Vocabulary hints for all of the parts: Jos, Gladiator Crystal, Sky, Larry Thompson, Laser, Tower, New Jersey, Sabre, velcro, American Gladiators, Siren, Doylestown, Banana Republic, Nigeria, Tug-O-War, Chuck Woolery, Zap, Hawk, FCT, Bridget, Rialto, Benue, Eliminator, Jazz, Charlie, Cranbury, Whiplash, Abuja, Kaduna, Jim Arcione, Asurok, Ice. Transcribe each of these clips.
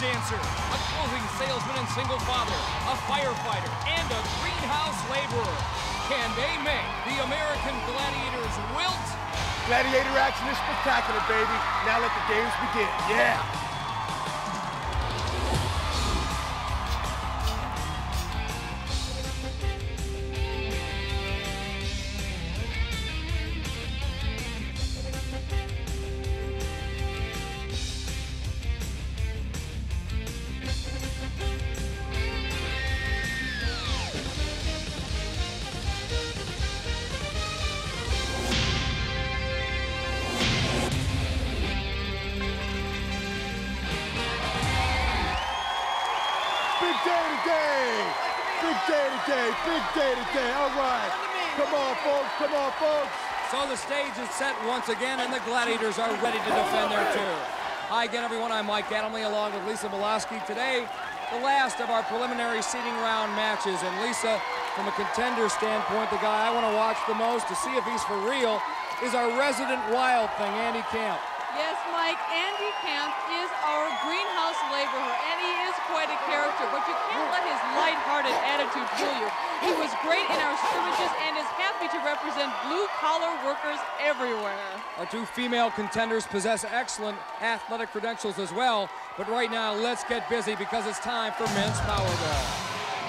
dancer, a clothing salesman and single father, a firefighter, and a greenhouse laborer. Can they make the American Gladiators wilt? Gladiator action is spectacular, baby. Now let the games begin. Yeah! Big day today. All right. Come on, folks. So the stage is set once again, and the Gladiators are ready to defend their tour. Hi again, everyone. I'm Mike Adamle, along with Lisa Miloski. Today, the last of our preliminary seeding round matches. And Lisa, from a contender standpoint, the guy I want to watch the most to see if he's for real is our resident wild thing, Andy Camp. Yes, Mike, Andy Camp is our greenhouse laborer, and he is quite a character, but you can't let his lighthearted attitude fool you. He was great in our scrimmages and is happy to represent blue-collar workers everywhere. Our two female contenders possess excellent athletic credentials as well, but right now, let's get busy because it's time for men's Powerball.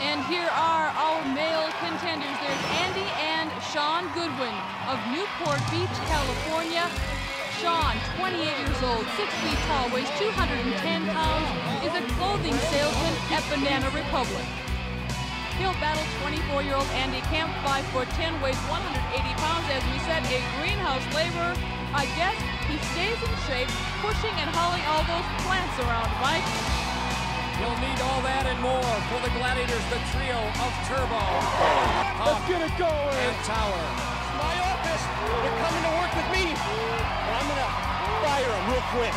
And here are our male contenders. There's Andy and Sean Goodwin of Newport Beach, California. Sean, 28 years old, 6 feet tall, weighs 210 pounds, is a clothing salesman at Banana Republic. He'll battle 24-year-old Andy Camp, 5'10", weighs 180 pounds, as we said, a greenhouse laborer. I guess he stays in shape, pushing and hauling all those plants around, Mike. You'll need all that and more for the Gladiators, the trio of Turbo, Hawk, and Tower. My office, they're coming to work with me. I'm gonna fire him real quick.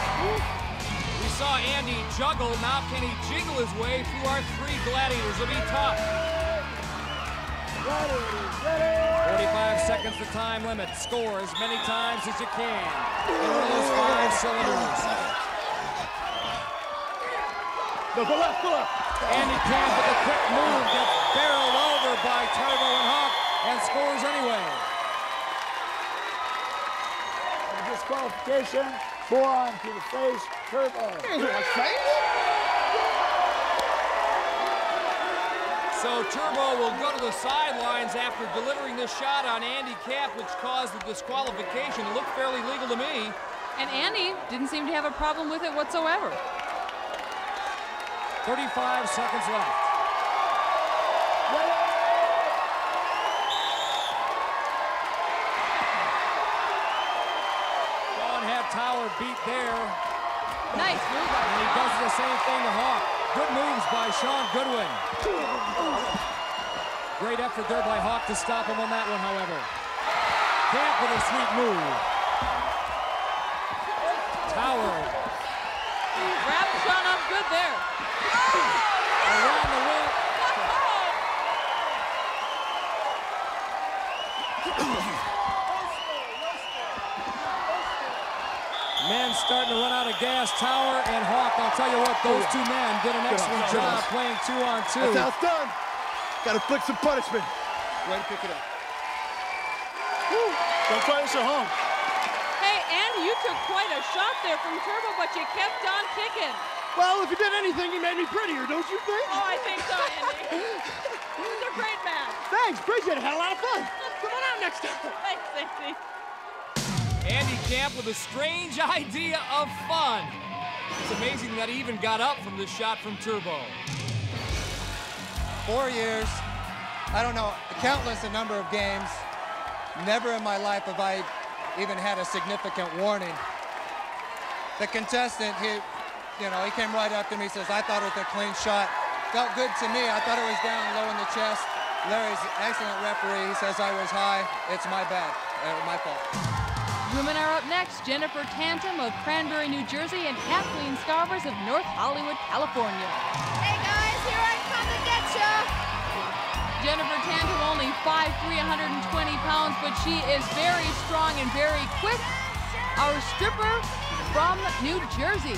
We saw Andy juggle, now can he jiggle his way through our three Gladiators? It'll be tough. 45 seconds the time limit. Score as many times as you can. In one of those 5 cylinders. The left. Andy Camp with a quick move gets barreled over by Turbo and Hawk and scores anyway. Disqualification, forearm to the face, Turbo. So Turbo will go to the sidelines after delivering this shot on Andy Camp, which caused the disqualification. It looked fairly legal to me. And Andy didn't seem to have a problem with it whatsoever. 35 seconds left. Tower beat there. Nice move. And he does the same thing to Hawk. Good moves by Sean Goodwin. Great effort there by Hawk to stop him on that one, however. Camp with a sweet move. Tower. He wrapped Sean up good there. Around the rim. Men's starting to run out of gas. Tower and Hawk, I'll tell you what, those two men did an excellent job playing 2-on-2. That's how it's done. Got to inflict some punishment. Way to pick it up. Woo. Don't try this at home. Hey, Andy, you took quite a shot there from Turbo, but you kept on kicking. Well, if you did anything, you made me prettier, don't you think? Oh, I think so, Andy. It was a great match. Thanks, Bridget. Had a lot of fun. Come on out next time. Thanks, Andy. Andy Camp with a strange idea of fun. It's amazing that he even got up from this shot from Turbo. 4 years, I don't know, countless a number of games. Never in my life have I even had a significant warning. The contestant, he came right up to me, says, I thought it was a clean shot. Felt good to me, I thought it was down low in the chest. Larry's an excellent referee, he says I was high. It's my bad, my fault. Women are up next, Jennifer Tantum of Cranbury, New Jersey, and Kathleen Scarvers of North Hollywood, California. Hey guys, here I come to get ya! Jennifer Tantum, only 5'3", 120 pounds, but she is very strong and very quick. Our stripper from New Jersey.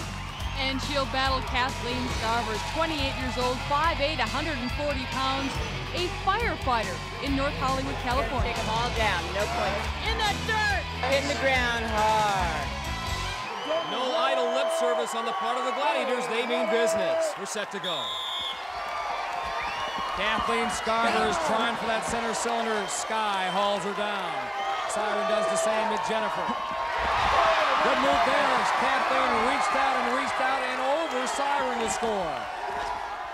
and she'll battle Kathleen Scarvers, 28 years old, 5'8", 140 pounds, a firefighter in North Hollywood, California. Take them all down, no point. In the dirt! Hitting the ground hard. No idle lip service on the part of the Gladiators. They mean business. We're set to go. Kathleen Scarvers trying for that center cylinder. Sky hauls her down. Siren does the same to Jennifer. Good move there. Kathleen reached out and over. Siren to score.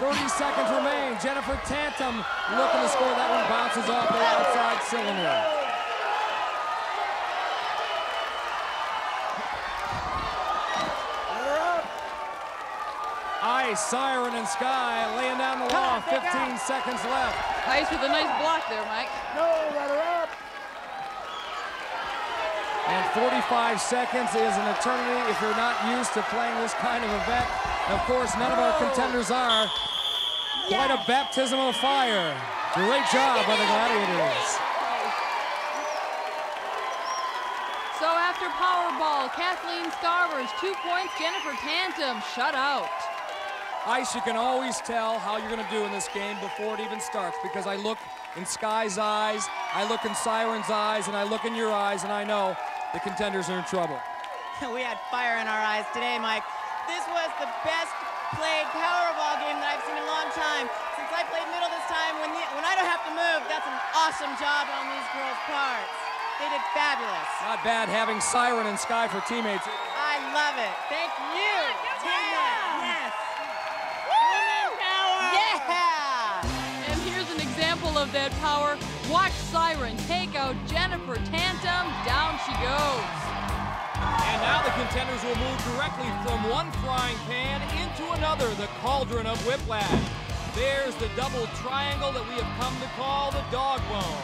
30 seconds remain. Jennifer Tantum looking to score. That one bounces off the outside cylinder. Ice, Siren, and Sky laying down the law. 15 seconds left. Ice with a nice block there, Mike. No, let her up. And 45 seconds is an eternity if you're not used to playing this kind of event. Of course, none of our contenders are. Quite a baptism of fire. Great job by the Gladiators. So after Powerball, Kathleen Scarvers, 2 points, Jennifer Tantum shut out. Ice, you can always tell how you're going to do in this game before it even starts, because I look in Sky's eyes, I look in Siren's eyes, and I look in your eyes, and I know the contenders are in trouble. We had fire in our eyes today, Mike. This was the best played Powerball game that I've seen in a long time. Since I played middle this time, when I don't have to move, that's an awesome job on these girls' parts. They did fabulous. Not bad having Siren and Sky for teammates. I love it. Thank you. Teamwork. Of that power. Watch Siren take out Jennifer Tantum. Down she goes. And now the contenders will move directly from one frying pan into another, the cauldron of Whiplash. There's the double triangle that we have come to call the dog bone.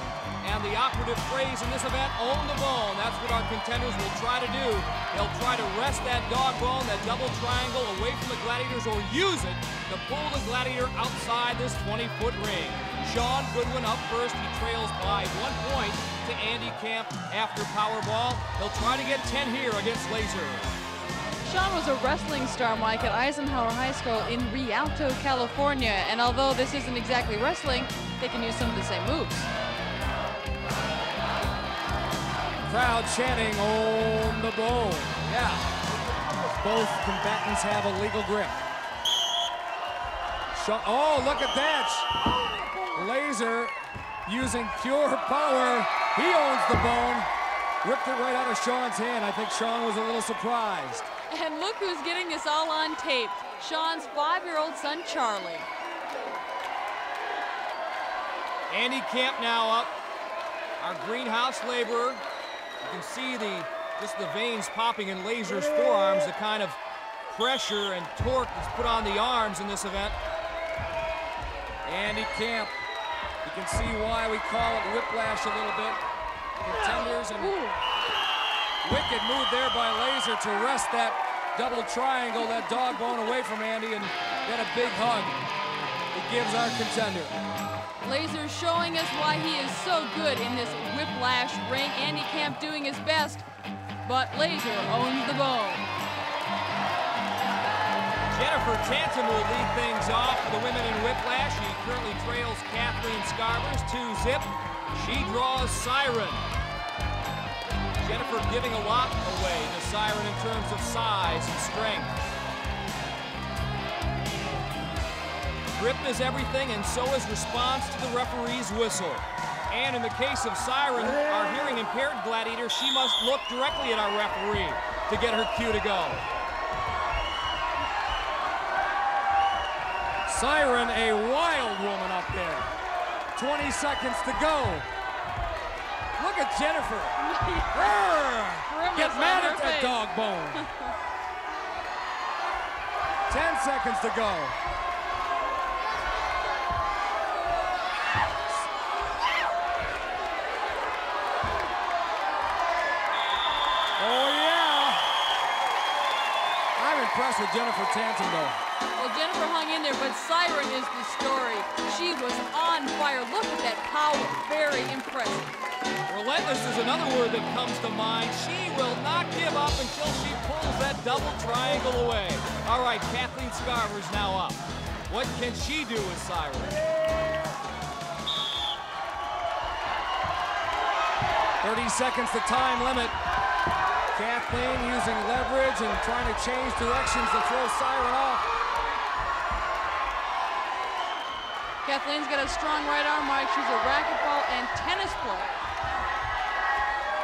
And the operative phrase in this event, own the bone. That's what our contenders will try to do. They'll try to wrest that dog bone, that double triangle, away from the Gladiators, or use it to pull the Gladiator outside this 20-foot ring. Sean Goodwin up first. He trails by 1 point to Andy Camp after Powerball. He'll try to get 10 here against Laser. Sean was a wrestling star, Mike, at Eisenhower High School in Rialto, California. And although this isn't exactly wrestling, they can use some of the same moves. Crowd chanting, on the bone. Yeah. Both combatants have a legal grip. Oh, look at that. Laser using pure power. He owns the bone. Ripped it right out of Sean's hand. I think Sean was a little surprised. And look who's getting this all on tape. Sean's 5-year-old son, Charlie. Andy Camp now up. Our greenhouse laborer. You can see just the veins popping in Laser's forearms, the kind of pressure and torque that's put on the arms in this event. Andy Camp. You can see why we call it Whiplash a little bit. Contenders and wicked move there by Laser to wrest that double triangle, that dog bone away from Andy, and get a big hug. It gives our contender. Laser showing us why he is so good in this Whiplash ring. Andy Camp doing his best, but Laser owns the bone. Jennifer Tantum will lead things off for the women in Whiplash. She currently trails Kathleen Scarvers 2-zip. She draws Siren. Jennifer giving a lot away to Siren in terms of size and strength. Grip is everything, and so is response to the referee's whistle. And in the case of Siren, our hearing-impaired gladiator, she must look directly at our referee to get her cue to go. Siren, a wild woman up there. 20 seconds to go. Look at Jennifer. Get mad at that dog bone. 10 seconds to go. Oh, yeah. I'm impressed with Jennifer Tantum, though. Well, Jennifer hung in there, but Siren is the story. She was on fire. Look at that power. Very impressive. Relentless is another word that comes to mind. She will not give up until she pulls that double triangle away. All right, Kathleen Scarvers now up. What can she do with Siren? Yeah. 30 seconds the time limit. Kathleen using leverage and trying to change directions to throw Siren off. Kathleen's got a strong right arm, Mike. She's a racquetball and tennis player.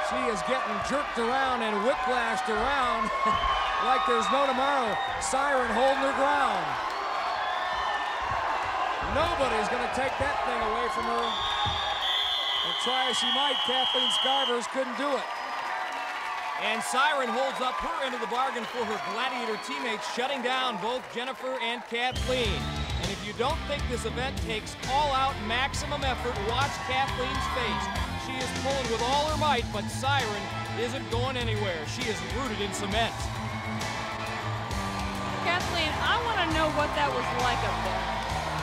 She is getting jerked around and whiplashed around like there's no tomorrow. Siren holding her ground. Nobody's gonna take that thing away from her. And try as she might, Kathleen Scarvers couldn't do it. And Siren holds up her end of the bargain for her Gladiator teammates, shutting down both Jennifer and Kathleen. And if you don't think this event takes all-out maximum effort, watch Kathleen's face. She is pulling with all her might, but Siren isn't going anywhere. She is rooted in cement. Kathleen, I want to know what that was like up there.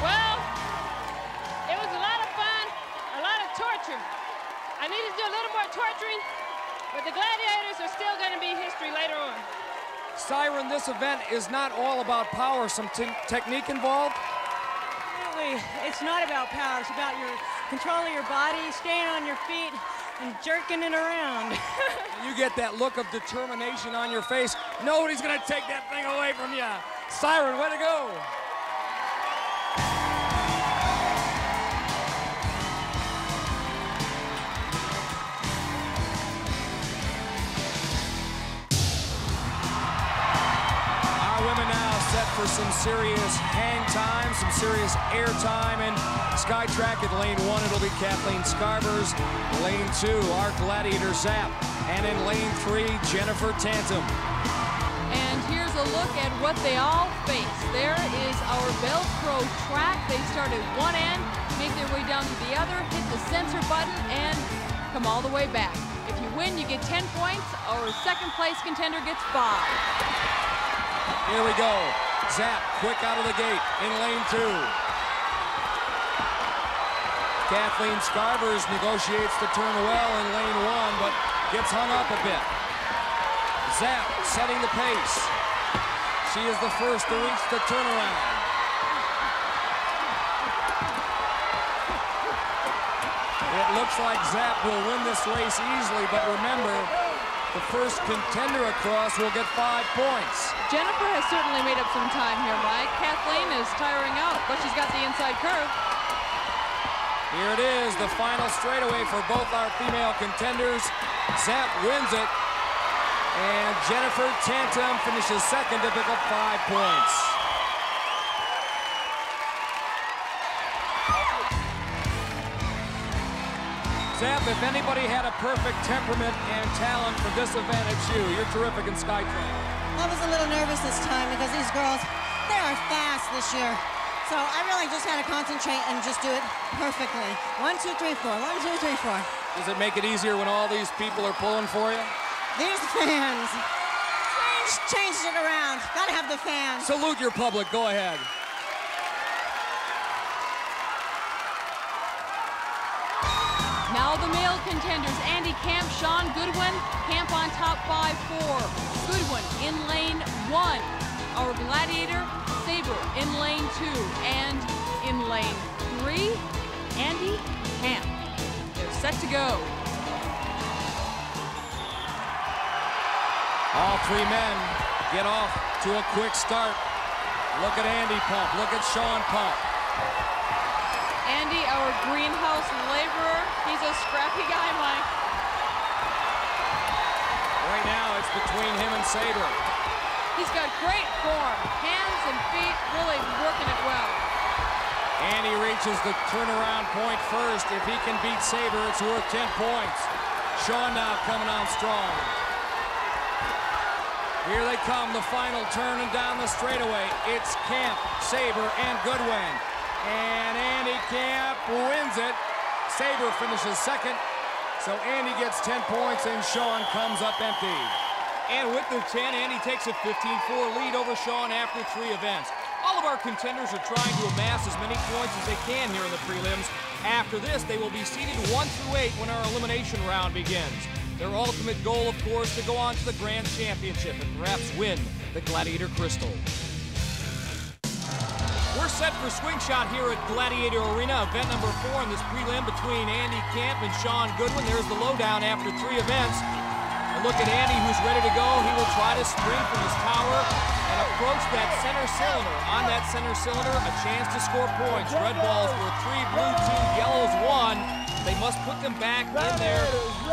Well, it was a lot of fun, a lot of torture. I need to do a little more torturing, but the Gladiators are still going to be history later on. Siren, this event is not all about power. Some technique involved? Absolutely. It's not about power. It's about your control of your body, staying on your feet, and jerking it around. You get that look of determination on your face. Nobody's going to take that thing away from you. Siren, way to go. For some serious hang time, some serious air time, and Skytrack at lane one, it'll be Kathleen Scarvers. Lane two, our Gladiator Zap. And in lane three, Jennifer Tantum. And here's a look at what they all face. There is our Velcro track. They start at one end, make their way down to the other, hit the sensor button, and come all the way back. If you win, you get 10 points. Our second place contender gets 5. Here we go. Zap, quick out of the gate in lane two. Kathleen Scarvers negotiates the turn well in lane one, but gets hung up a bit. Zap setting the pace. She is the first to reach the turnaround. It looks like Zap will win this race easily, but remember, the first contender across will get 5 points. Jennifer has certainly made up some time here, Mike. Kathleen is tiring out, but she's got the inside curve. Here it is, the final straightaway for both our female contenders. Zap wins it, and Jennifer Tantum finishes second to pick up 5 points. Zap, if anybody had a perfect temperament and talent for this event, it's you. You're terrific in Skytrack. I was a little nervous this time because these girls, they are fast this year. So I really just had to concentrate and just do it perfectly. 1, 2, 3, 4. 1, 2, 3, 4. Does it make it easier when all these people are pulling for you? These fans. Changed it around. Gotta have the fans. Salute your public. Go ahead. Now the male contenders, Andy Camp, Sean Goodwin. Camp on top 5-4. Goodwin in lane one. Our Gladiator, Sabre in lane two. And in lane three, Andy Camp. They're set to go. All three men get off to a quick start. Look at Andy pump, look at Sean pump. Andy, our greenhouse laborer, he's a scrappy guy, Mike. Right now, it's between him and Sabre. He's got great form, hands and feet really working it well. And he reaches the turnaround point first. If he can beat Sabre, it's worth 10 points. Sean now coming on strong. Here they come, the final turn and down the straightaway. It's Camp, Sabre, and Goodwin. And Andy Camp wins it. Sabre finishes second. So Andy gets 10 points and Sean comes up empty. And with the 10, Andy takes a 15-4 lead over Sean after 3 events. All of our contenders are trying to amass as many points as they can here in the prelims. After this, they will be seeded 1 through 8 when our elimination round begins. Their ultimate goal, of course, to go on to the Grand Championship and perhaps win the Gladiator Crystal. We're set for Swingshot here at Gladiator Arena, event number 4 in this prelim between Andy Camp and Sean Goodwin. There's the lowdown after 3 events. A look at Andy, who's ready to go. He will try to spring from his tower and approach that center cylinder. On that center cylinder, a chance to score points. Red balls were 3, blue 2, yellows 1. They must put them back in their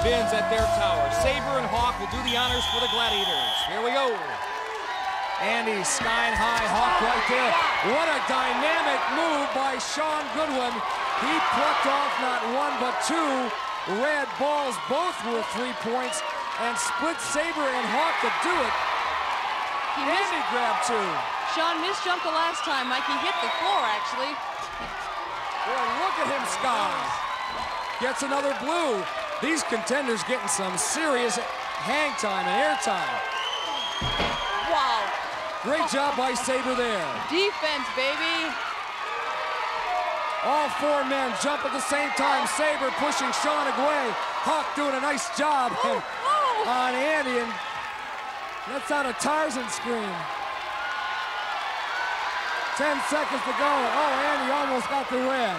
bins at their tower. Sabre and Hawk will do the honors for the Gladiators. Here we go. Andy sky high, Hawk right there. What a dynamic move by Sean Goodwin. He plucked off not 1 but 2 red balls. Both were 3 points, and split Sabre and Hawk to do it. Andy grabbed 2. Sean misjumped the last time, Mike. He hit the floor, actually. Well, look at him, Sky. Gets another blue. These contenders getting some serious hang time and air time. Great job by Sabre there. Defense, baby. All 4 men jump at the same time. Sabre pushing Sean away. Hawk doing a nice job on Andy, and that's on a Tarzan screen. 10 seconds to go. Oh, Andy almost got the red.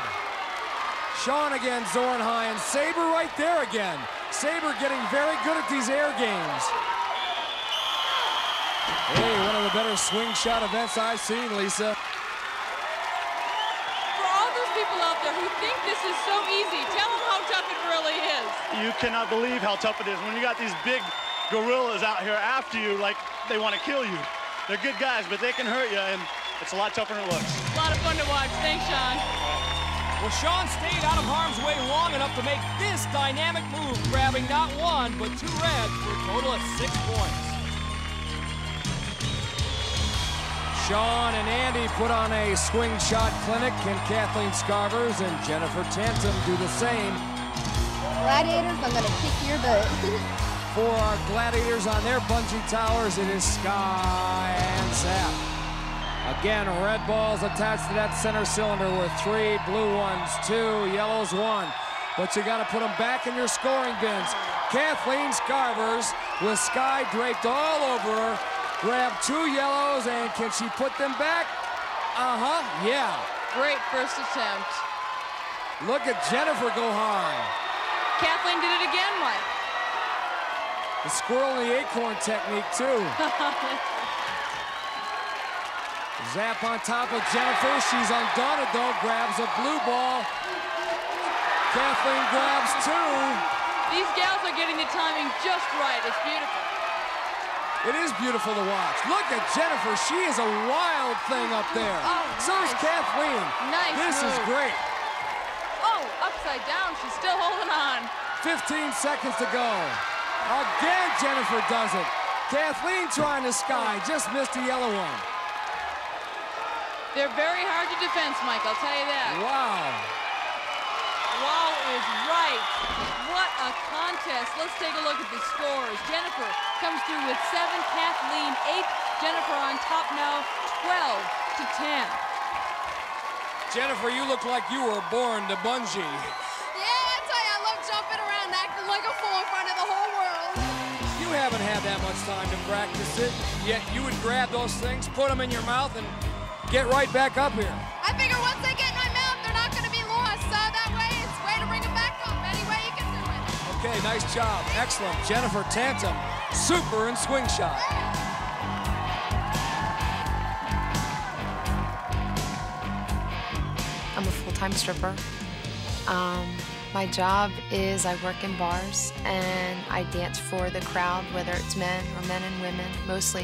Sean again, Zorn high, and Sabre right there again. Sabre getting very good at these air games. Hey, one of the better Swingshot events I've seen, Lisa. For all those people out there who think this is so easy, tell them how tough it really is. You cannot believe how tough it is. When you got these big gorillas out here after you, like they want to kill you. They're good guys, but they can hurt you, and it's a lot tougher than it looks. A lot of fun to watch. Thanks, Sean. Well, Sean stayed out of harm's way long enough to make this dynamic move, grabbing not 1 but 2 reds for a total of 6 points. Sean and Andy put on a Swingshot clinic, and Kathleen Scarvers and Jennifer Tantum do the same. Gladiators, I'm gonna kick your butt. For our Gladiators on their bungee towers, it is Sky and Zap. Again, red balls attached to that center cylinder were 3, blue 1s 2, yellows 1. But you gotta put them back in your scoring bins. Kathleen Scarvers with Sky draped all over her. Grab 2 yellows, and can she put them back? Yeah. Great first attempt. Look at Jennifer go high. Kathleen did it again, Mike. The squirrel and the acorn technique, too. Zap on top of Jennifer. She's undaunted, though. Grabs a blue ball. Kathleen grabs 2. These gals are getting the timing just right. It's beautiful. It is beautiful to watch. Look at Jennifer. She is a wild thing up there. Oh, so nice. Is Kathleen. Nice This move. Is great. Oh, upside down. She's still holding on. 15 seconds to go. Again, Jennifer does it. Kathleen trying to sky. Just missed the yellow one. They're very hard to defense, Mike. I'll tell you that. Wow. Wow is right. What a contest. Let's take a look at the scores. Jennifer comes through with 7, Kathleen 8. Jennifer on top now, 12 to 10. Jennifer, you look like you were born to bungee. Yeah, I tell you, I love jumping around, acting like a fool in front of the whole world. You haven't had that much time to practice it, yet you would grab those things, put them in your mouth, and get right back up here. I figure once they get in my mouth, they're not going to be lost, so that way it's a way to bring them back up. Anyway, you can. Okay, nice job. Excellent. Jennifer Tantum, super in Swingshot. I'm a full-time stripper. My job is I work in bars and I dance for the crowd, whether it's men or men and women. Most of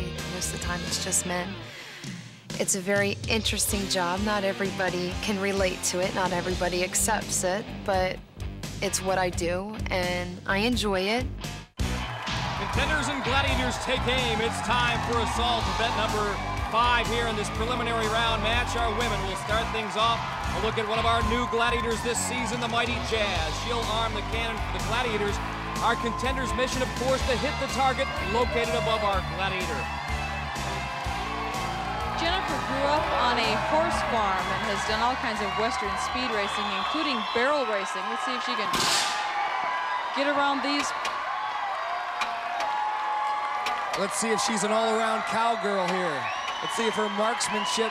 the time it's just men. It's a very interesting job. Not everybody can relate to it. Not everybody accepts it, but it's what I do, and I enjoy it. Contenders and gladiators take aim. It's time for Assault, event number 5 here in this preliminary round match. Our women will start things off. We'll look at one of our new gladiators this season, the mighty Jazz. She'll arm the cannon for the gladiators. Our contenders' mission, of course, to hit the target located above our gladiator. Jennifer grew grew up on a horse farm and has done all kinds of Western speed racing, including barrel racing. Let's see if she can get around these. Let's see if she's an all-around cowgirl here. Let's see if her marksmanship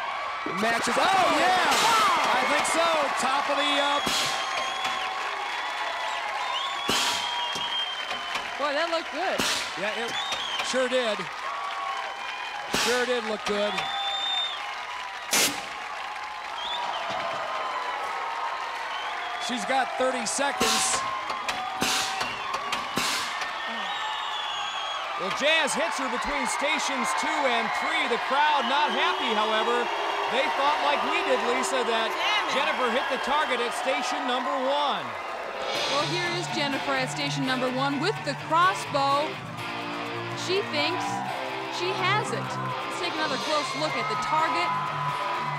matches. Oh, yeah! I think so. Top of the up. Boy, that looked good. Yeah, it sure did. Sure did look good. She's got 30 seconds. Well, Jazz hits her between stations 2 and 3. The crowd not happy, however. They thought, like we did, Lisa, that Jennifer hit the target at station number 1. Well, here is Jennifer at station number 1 with the crossbow. She thinks she has it. Let's take another close look at the target.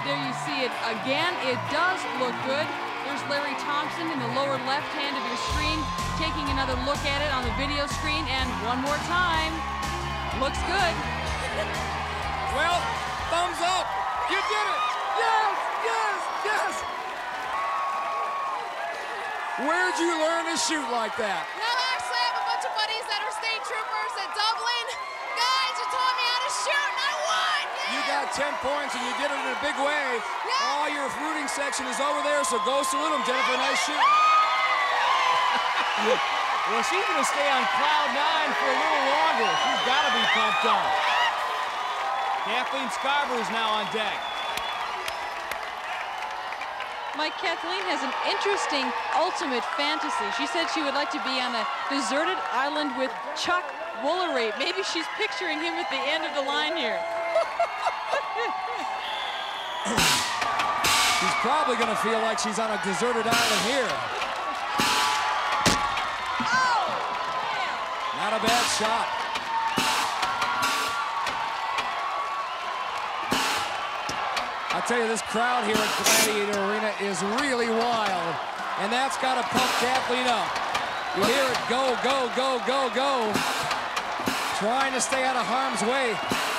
There you see it again. It does look good. There's Larry Thompson in the lower left hand of your screen, taking another look at it on the video screen, and one more time. Looks good. Well, thumbs up. You did it. Yes, yes, yes. Where'd you learn to shoot like that? No, actually, I have a bunch of buddies that are state troopers at Dublin. Taught me how to shoot and I won! Yeah. You got 10 points and you did it in a big way. Yeah. All your rooting section is over there, so go salute them, Jennifer. Nice shoot. Well, she's gonna stay on cloud 9 for a little longer. She's gotta be pumped up. Kathleen Scarvers now on deck. Mike, Kathleen has an interesting ultimate fantasy. She said she would like to be on a deserted island with Chuck Woolery. Maybe she's picturing him at the end of the line here. She's probably going to feel like she's on a deserted island here. Oh, not a bad shot. I'll tell you, this crowd here at Gladiator Arena is really wild, and that's got to pump Kathleen up. You hear it go, go, go, go, go. Trying to stay out of harm's way.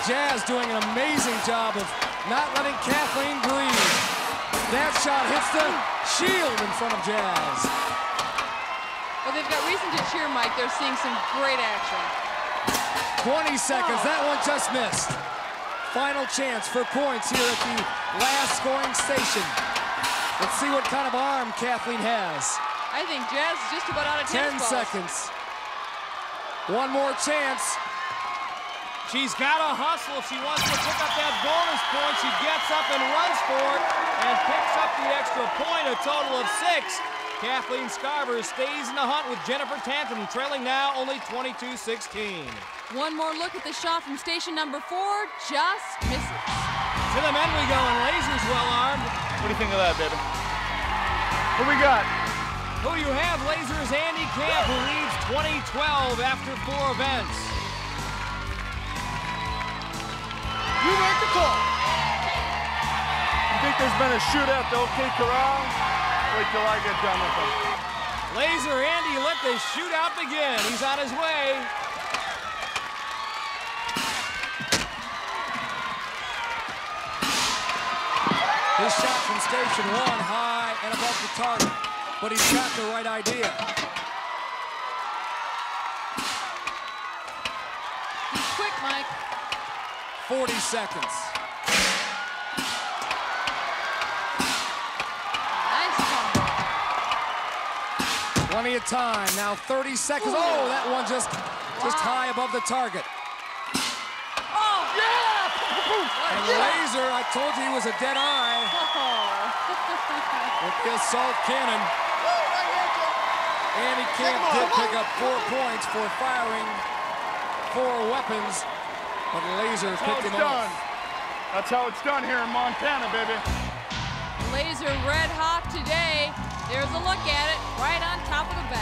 Jazz doing an amazing job of not letting Kathleen breathe. That shot hits the shield in front of Jazz. Well, they've got reason to cheer, Mike. They're seeing some great action. 20 seconds. Oh. That one just missed. Final chance for points here at the last scoring station. Let's see what kind of arm Kathleen has. I think Jazz is just about out of 10 seconds. One more chance. She's got to hustle if she wants to pick up that bonus point. She gets up and runs for it and picks up the extra point, a total of 6. Kathleen Scarvers stays in the hunt with Jennifer Tantum, trailing now only 22-16. One more look at the shot from station number 4. Just misses. To the men we go, and Laser's well armed. What do you think of that, baby? What we got? Who you have, Laser's Andy Camp, who leads 2012 after 4 events. You make the call. You think there's been a shootout to OK Corral? Wait till I get done with him. Laser Andy let the shootout begin. He's on his way. His shot from station 1, high and above the target. But he's got the right idea. He's quick, Mike. 40 seconds. Nice combo. Plenty of time. Now 30 seconds. Ooh. Oh, that one just high above the target. Oh, yeah! And Laser, I told you he was a dead eye. With the assault cannon. And he can't pick up 4 points for firing 4 weapons, but Laser picked him off. That's how it's done here in Montana, baby. Laser red hot today. There's a look at it, right on top of the bag.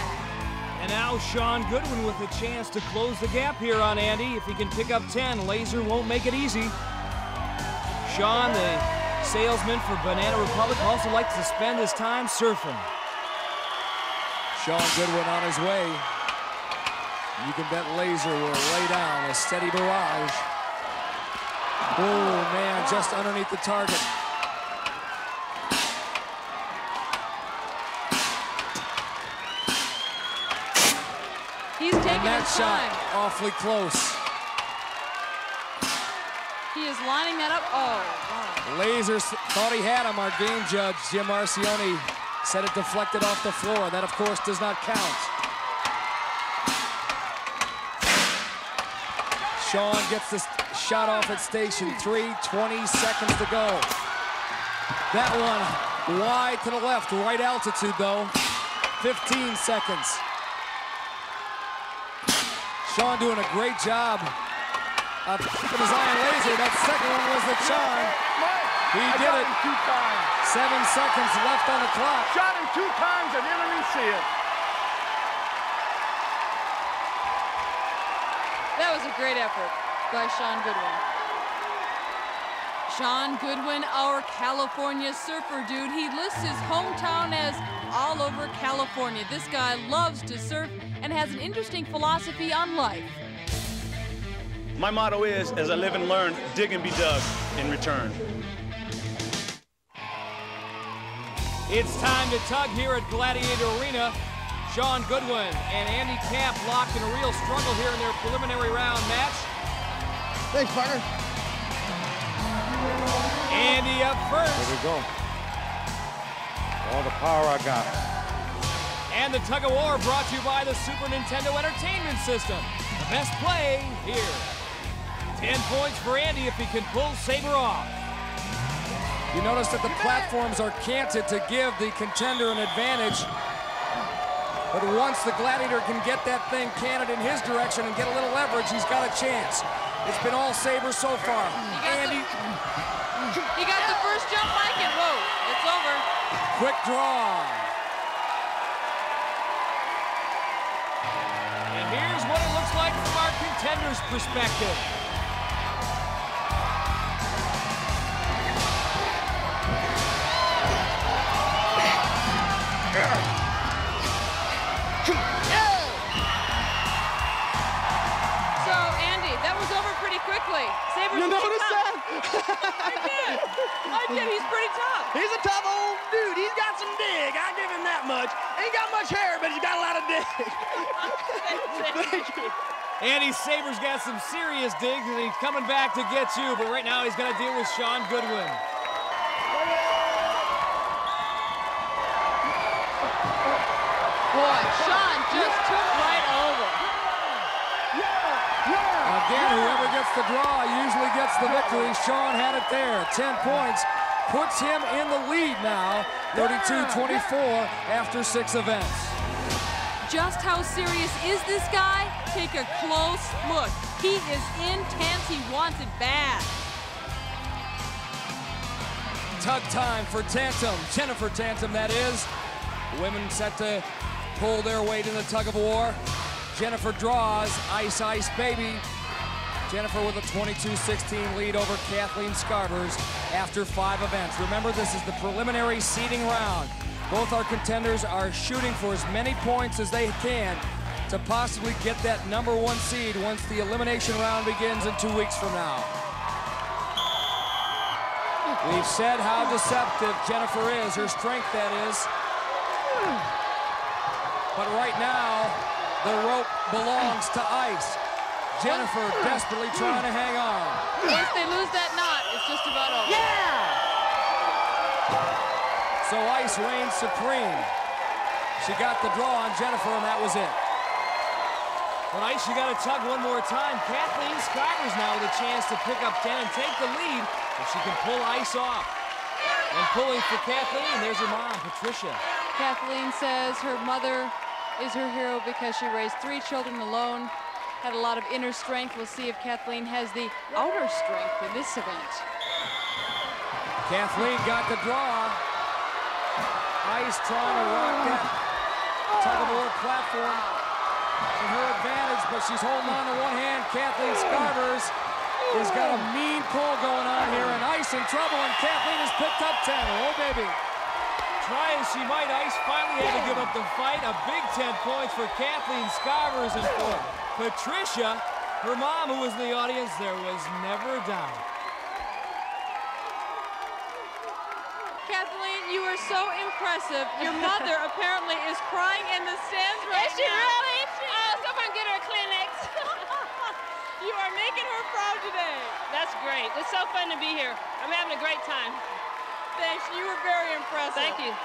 And now Sean Goodwin with a chance to close the gap here on Andy. If he can pick up 10, Laser won't make it easy. Sean, the salesman for Banana Republic, also likes to spend his time surfing. Sean Goodwin on his way. You can bet Laser will lay down a steady barrage. Oh, man, just underneath the target. He's taking that shot awfully close. He is lining that up. Oh, wow. Laser thought he had him. Our game judge, Jim Arcione, said it deflected off the floor. That, of course, does not count. Sean gets this shot off at station three, 20 seconds to go. That one wide to the left, right altitude, though. 15 seconds. Sean doing a great job of keeping his eye on Laser. That second one was the charm. He did it. 7 seconds left on the clock. Shot him two times and didn't even see it. That was a great effort by Sean Goodwin. Sean Goodwin, our California surfer dude. He lists his hometown as all over California. This guy loves to surf and has an interesting philosophy on life. My motto is, as I live and learn, dig and be dug in return. It's time to tug here at Gladiator Arena. Sean Goodwin and Andy Camp locked in a real struggle here in their preliminary round match. Thanks, partner. Andy up first. Here we go. All the power I got. And the Tug-O-War brought to you by the Super Nintendo Entertainment System. The best play here. 10 points for Andy if he can pull Sabre off. You notice that the platforms are canted to give the contender an advantage. But once the gladiator can get that thing canted in his direction and get a little leverage, he's got a chance. It's been all Sabre so far. Andy. He got the first jump like it. Whoa, it's over. Quick draw. And here's what it looks like from our contender's perspective. So, Andy, that was over pretty quickly. Sabre, you noticed that? I did. He's pretty tough. He's a tough old dude. He's got some dig. I'll give him that much. Ain't got much hair, but he's got a lot of dig. Thank you. Andy, Sabre's got some serious digs, and he's coming back to get you. But right now, he's going to deal with Sean Goodwin. Boy, Sean just took right over. Again, whoever gets the draw usually gets the victory. Sean had it there. 10 points puts him in the lead now, 32-24 after 6 events. Just how serious is this guy? Take a close look. He is intense. He wants it bad. Tug time for Tantum. Jennifer Tantum, that is. Women set to pull their weight in the tug-of-war. Jennifer draws. Ice, Ice, baby. Jennifer with a 22-16 lead over Kathleen Scarvers after 5 events. Remember, this is the preliminary seeding round. Both our contenders are shooting for as many points as they can to possibly get that #1 seed once the elimination round begins in 2 weeks from now. We've said how deceptive Jennifer is, her strength, that is. But right now, the rope belongs to Ice. Jennifer desperately trying to hang on. Once they lose that knot, it's just about over. Yeah! So Ice reigns supreme. She got the draw on Jennifer, and that was it. Well, Ice, you got to tug one more time. Kathleen Scarvers now with a chance to pick up 10 and take the lead if she can pull Ice off. And pulling for Kathleen, there's her mom, Patricia. Kathleen says her mother is her hero because she raised 3 children alone, had a lot of inner strength. We'll see if Kathleen has the outer strength in this event. Kathleen got the draw. Ice trying to rock that tug-of-war platform in her advantage, but she's holding on to one hand. Kathleen Scarvers has got a mean pull going on here, and Ice in trouble, and Kathleen has picked up 10. Oh, baby. Try as she might, Ice finally had to give up the fight. A big 10 points for Kathleen Scarvers and for Patricia, her mom, who was in the audience. There was never a doubt. Kathleen, you are so impressive. Your mother apparently is crying in the stands right now. Is she really? Oh, someone get her a Kleenex. You are making her proud today. That's great. It's so fun to be here. I'm having a great time. Thanks. You were very impressive. Thank you.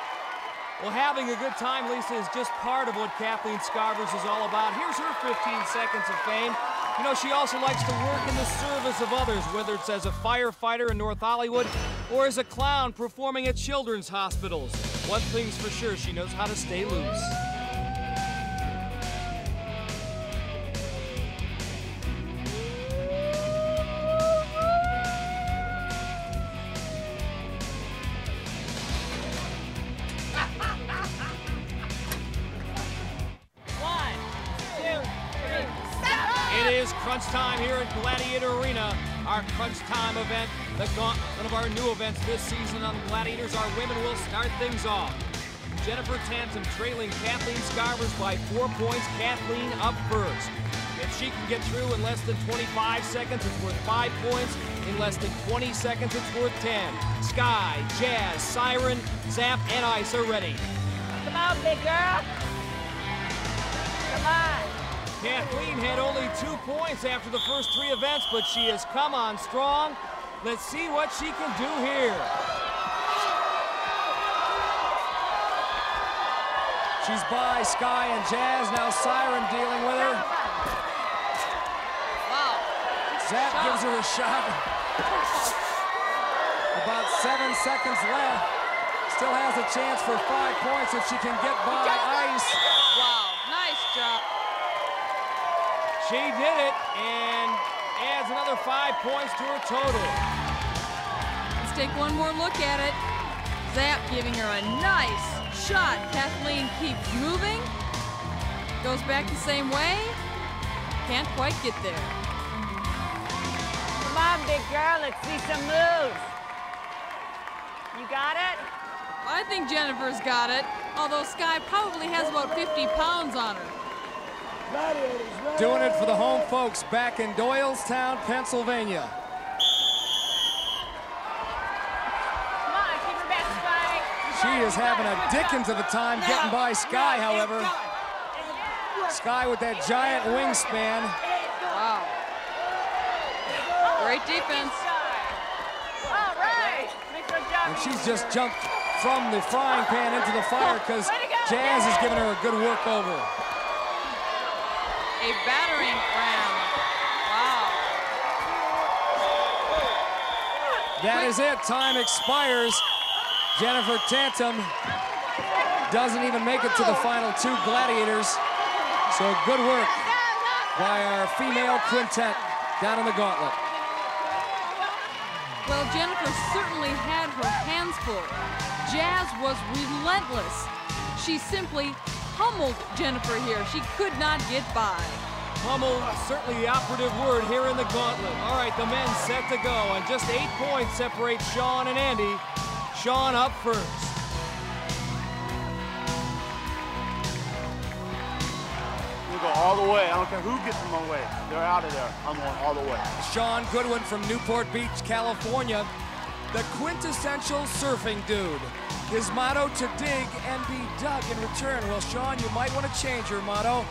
Well, having a good time, Lisa, is just part of what Kathleen Scarvers is all about. Here's her 15 seconds of fame. You know, she also likes to work in the service of others, whether it's as a firefighter in North Hollywood or as a clown performing at children's hospitals. One thing's for sure, she knows how to stay loose. Event, the Gauntlet, one of our new events this season on Gladiators. Our women will start things off. Jennifer Tantum trailing Kathleen Scarvers by 4 points. Kathleen up first. If she can get through in less than 25 seconds, it's worth 5 points. In less than 20 seconds, it's worth 10. Sky, Jazz, Siren, Zap, and Ice are ready. Come on, big girl. Come on. Kathleen had only 2 points after the first three events, but she has come on strong. Let's see what she can do here. She's by Sky and Jazz, now Siren dealing with her. Wow. Zap gives her a shot. About 7 seconds left. Still has a chance for 5 points if she can get by Ice. Wow, nice job. She did it, and adds another 5 points to her total. Let's take one more look at it. Zap giving her a nice shot. Kathleen keeps moving. Goes back the same way. Can't quite get there. Come on, big girl, let's see some moves. You got it? I think Jennifer's got it, although Sky probably has about 50 pounds on her. Doing it for the home folks back in Doylestown, Pennsylvania. Come on, keep her back, Sky. She is having a dickens of a time getting by Sky, however. Sky with that giant wingspan. Wow. Great defense. All right. And she's just jumped from the frying pan into the fire because Jazz is giving her a good work over. A battering ram. Wow. That is it. Time expires. Jennifer Tantum doesn't even make it to the final two gladiators. So good work by our female quintet down in the gauntlet. Well, Jennifer certainly had her hands full. Jazz was relentless. She simply humbled Jennifer here. She could not get by. Humbled, certainly the operative word here in the gauntlet. All right, the men set to go, and just 8 points separate Sean and Andy. Sean up first. We'll go all the way. I don't care who gets in my way. They're out of there. I'm going all the way. Sean Goodwin from Newport Beach, California. The quintessential surfing dude. His motto, to dig and be dug in return. Well, Sean, you might want to change your motto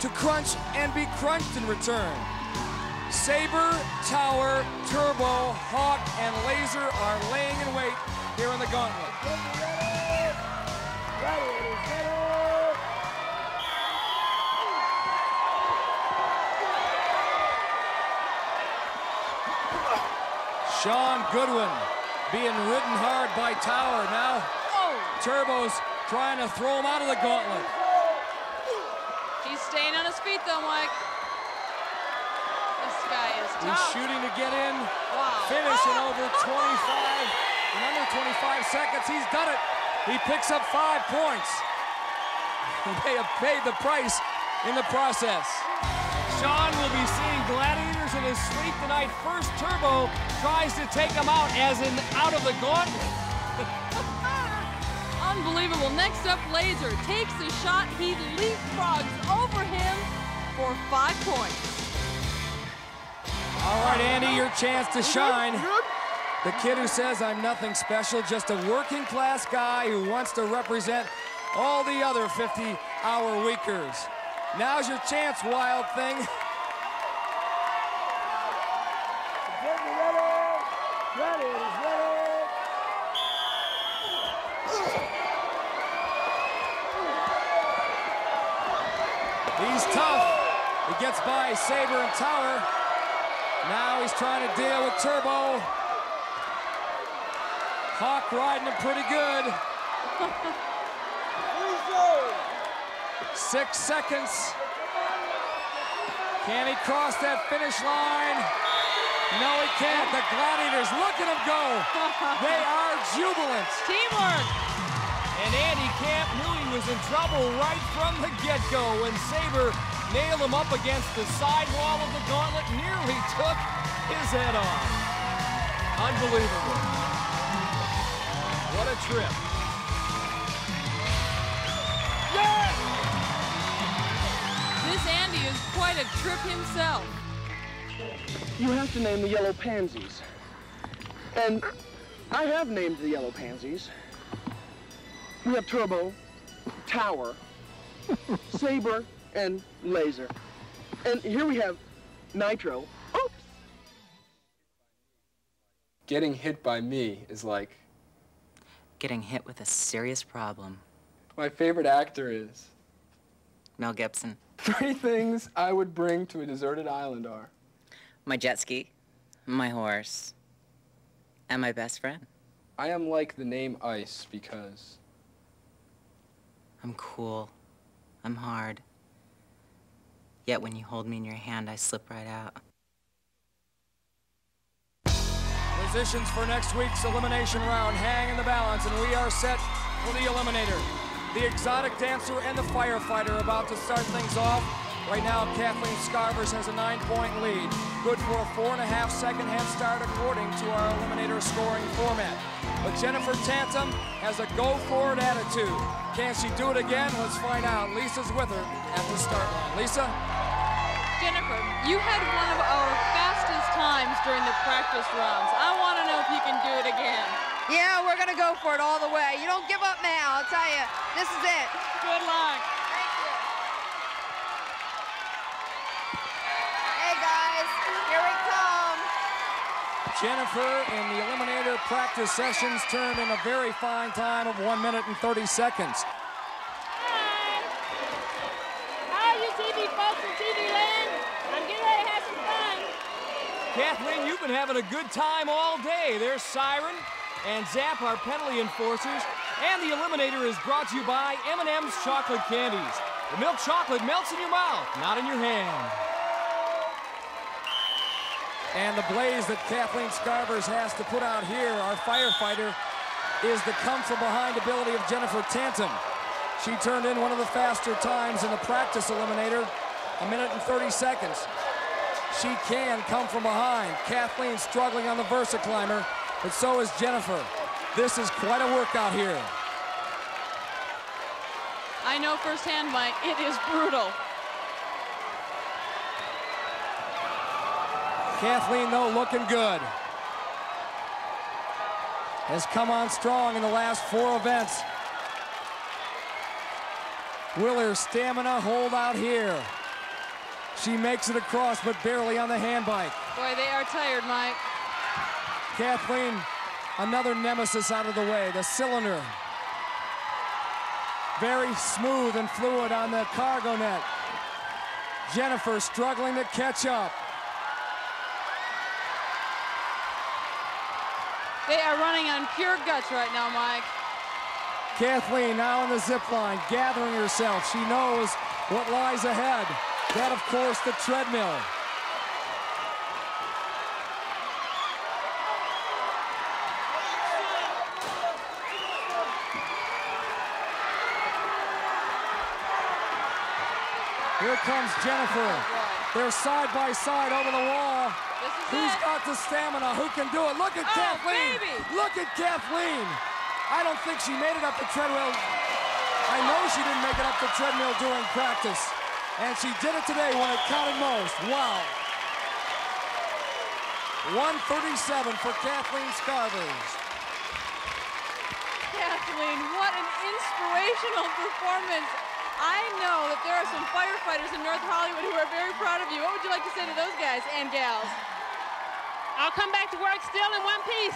to crunch and be crunched in return. Sabre, Tower, Turbo, Hawk, and Laser are laying in wait here in the gauntlet. Sean Goodwin being ridden hard by Tower. Now, Turbo's trying to throw him out of the gauntlet. He's staying on his feet, though, Mike. This guy is tough. He's shooting to get in. Wow. Finish in over 25. In under 25 seconds, he's done it. He picks up 5 points. They have paid the price in the process. Sean will be seeing gladiators in his sleep tonight. First, Turbo tries to take him out, as in out of the gauntlet. Unbelievable. Next up, Laser takes a shot. He leapfrogs over him for 5 points. All right, Andy, your chance to shine. The kid who says I'm nothing special, just a working class guy who wants to represent all the other 50-hour weekers. Now's your chance, wild thing. He's tough. He gets by Sabre and Tower. Now he's trying to deal with Turbo. Hawk riding him pretty good. 6 seconds. Can he cross that finish line? No, he can't. The Gladiators, look at him go. They are jubilant. Teamwork. And Andy Camp knew he was in trouble right from the get-go when Sabre nailed him up against the side wall of the Gauntlet, nearly took his head off. Unbelievable. What a trip. Yes! This Andy is quite a trip himself. You have to name the yellow pansies. And I have named the yellow pansies. We have Turbo, Tower, Sabre, and Laser. And here we have Nitro. Oops! Getting hit by me is like... getting hit with a serious problem. My favorite actor is... Mel Gibson. 3 things I would bring to a deserted island are... my jet ski, my horse, and my best friend. I am like the name Ice because... I'm cool. I'm hard. Yet when you hold me in your hand, I slip right out. Positions for next week's elimination round hang in the balance, and we are set for the Eliminator. The exotic dancer and the firefighter about to start things off. Right now, Kathleen Scarvers has a 9-point lead. Good for a 4.5-second head start according to our Eliminator scoring format. But Jennifer Tantum has a go-forward attitude. Can she do it again? Let's find out. Lisa's with her at the start line. Lisa? Jennifer, you had one of our fastest times during the practice rounds. I want to know if you can do it again. Yeah, we're going to go for it all the way. You don't give up now, I'll tell you. This is it. Good luck. Jennifer, in the Eliminator practice sessions, turned in a very fine time of 1 minute and 30 seconds. Hi, you TV folks in TV land. I'm getting ready to have some fun. Kathleen, you've been having a good time all day. There's Siren and Zap, our penalty enforcers. And the Eliminator is brought to you by M&M's Chocolate Candies. The milk chocolate melts in your mouth, not in your hand. And the blaze that Kathleen Scarvers has to put out here, our firefighter, is the come-from-behind ability of Jennifer Tantum. She turned in one of the faster times in the practice Eliminator, 1 minute and 30 seconds. She can come from behind. Kathleen's struggling on the VersaClimber, but so is Jennifer. This is quite a workout here. I know firsthand, Mike, it is brutal. Kathleen, though, looking good. Has come on strong in the last 4 events. Will her stamina hold out here? She makes it across, but barely on the hand bike. Boy, they are tired, Mike. Kathleen, another nemesis out of the way, the cylinder. Very smooth and fluid on the cargo net. Jennifer struggling to catch up. They are running on pure guts right now, Mike. Kathleen now in the zip line, gathering herself. She knows what lies ahead. That, of course, the treadmill. Here comes Jennifer. They're side by side over the wall. Who's got the stamina? Who can do it? Look at Kathleen! Baby. Look at Kathleen! I don't think she made it up the treadmill. I know she didn't make it up the treadmill during practice. And she did it today when it counted most. Wow. 137 for Kathleen Scarvers. Kathleen, what an inspirational performance. I know that there are some firefighters in North Hollywood who are very proud of you. What would you like to say to those guys and gals? I'll come back to work still in one piece.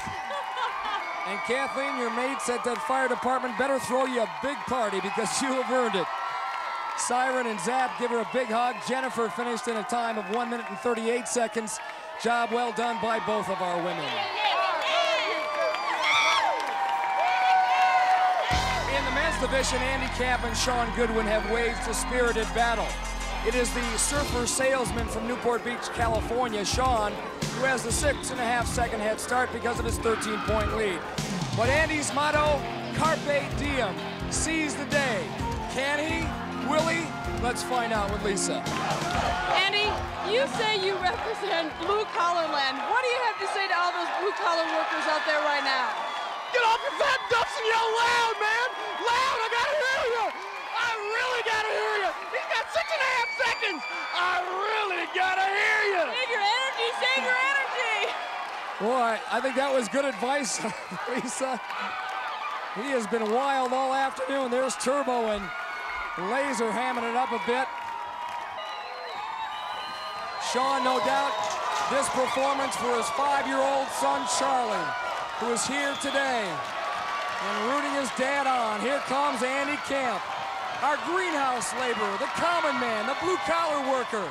And Kathleen, your mates at that fire department better throw you a big party because you have earned it. Siren and Zap, give her a big hug. Jennifer finished in a time of 1 minute and 38 seconds. Job well done by both of our women. In the men's division, Andy Camp and Sean Goodwin have waged a spirited battle. It is the surfer salesman from Newport Beach, California, Sean, who has the 6.5 second head start because of his 13-point lead. But Andy's motto, carpe diem, seize the day. Can he? Will he? Let's find out with Lisa. Andy, you say you represent blue-collar land. What do you have to say to all those blue-collar workers out there right now? Get off your fat ducks and yell loud, man! Loud, I gotta hear you! I really gotta hear you! He's got 6.5 seconds! I really gotta hear you! Save your energy, save your energy! Boy, I think that was good advice, Lisa. He has been wild all afternoon. There's Turbo and Laser hamming it up a bit. Sean, no doubt, this performance for his 5-year-old son, Charlie, who is here today and rooting his dad on. Here comes Andy Camp, our greenhouse laborer, the common man, the blue-collar worker.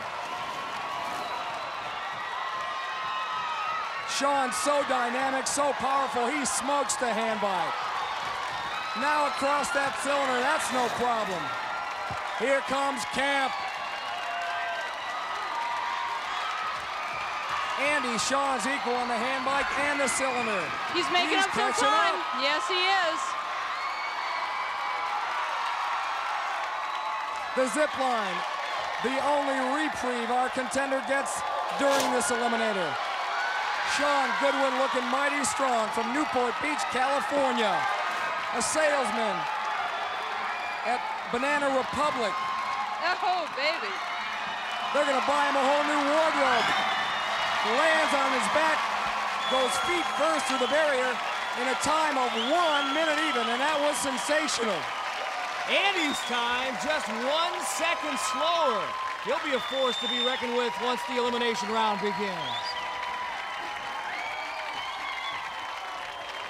Sean, so dynamic, so powerful, he smokes the handbike. Now across that cylinder, that's no problem. Here comes Camp. Andy, Sean's equal on the handbike and the cylinder. He's making up some time. Yes, he is. The zip line, the only reprieve our contender gets during this eliminator. Sean Goodwin looking mighty strong from Newport Beach, California. A salesman at Banana Republic. Oh, baby. They're gonna buy him a whole new wardrobe. Lands on his back, goes feet first through the barrier in a time of 1 minute even, and that was sensational. Andy's time just 1 second slower. He'll be a force to be reckoned with once the elimination round begins.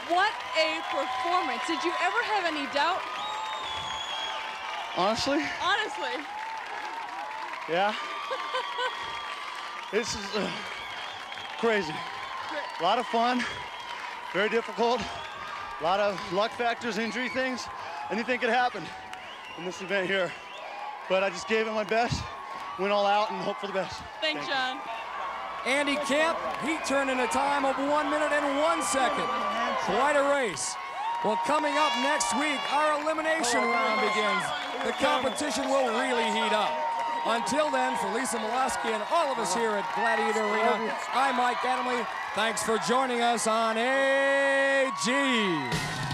What a performance. Did you ever have any doubt? Honestly? Yeah. This is crazy. A lot of fun, very difficult, a lot of luck factors, injury things. Anything could happen in this event here. But I just gave it my best, went all out, and hope for the best. Thanks, John. Andy Camp, he turned in a time of 1 minute and 1 second. Quite a race. Well, coming up next week, our elimination round begins. The competition will really heat up. Until then, for Lisa Miloski and all of us here at Gladiator Arena, I'm Mike Adamle. Thanks for joining us on AG.